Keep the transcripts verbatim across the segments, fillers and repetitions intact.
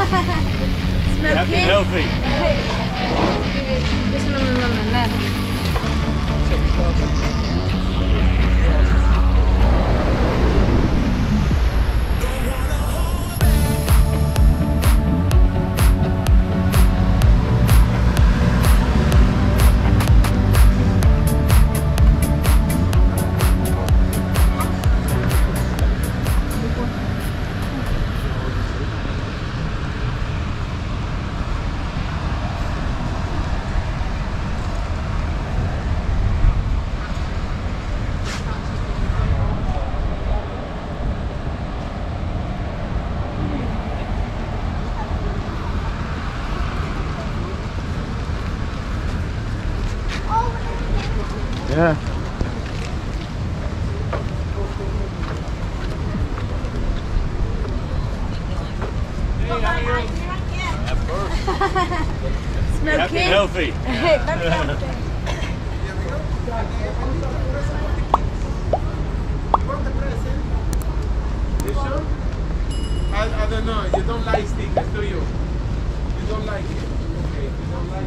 Happy and healthy. Yeah. Hey, how are you? At first. Happy and healthy. You sure? I, I don't know. You don't like stickers, do you? You don't like it. Okay, you don't like it.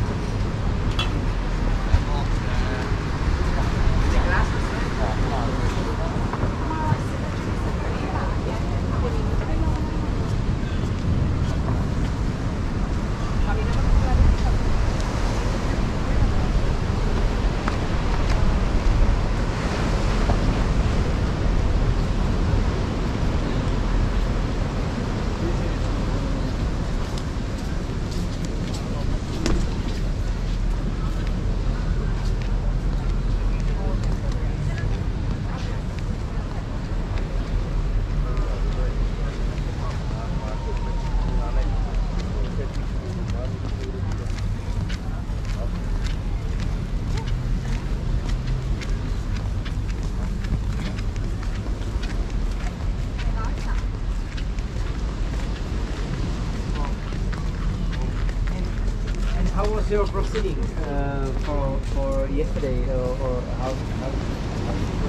How was your proceeding uh, for for yesterday, or, or how, how, how did it go?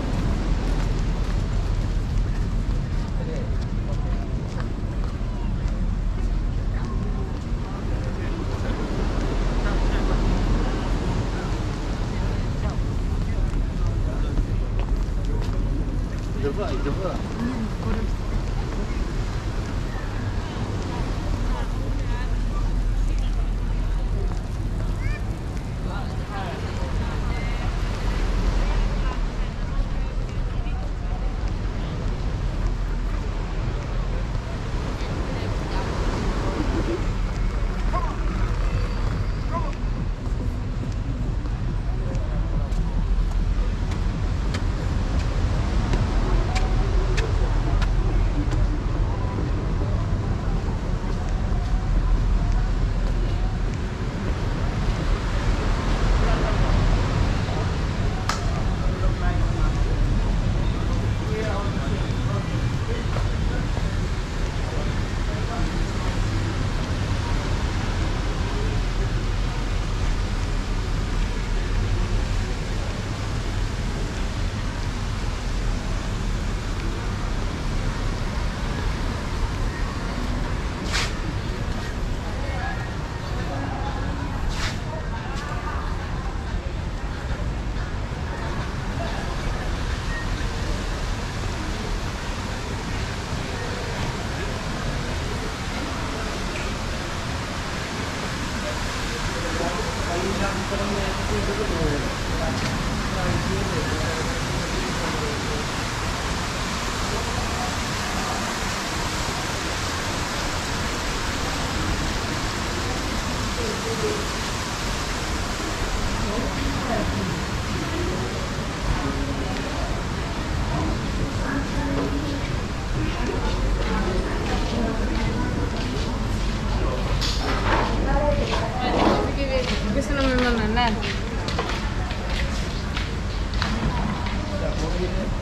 I Nah, nah, nah.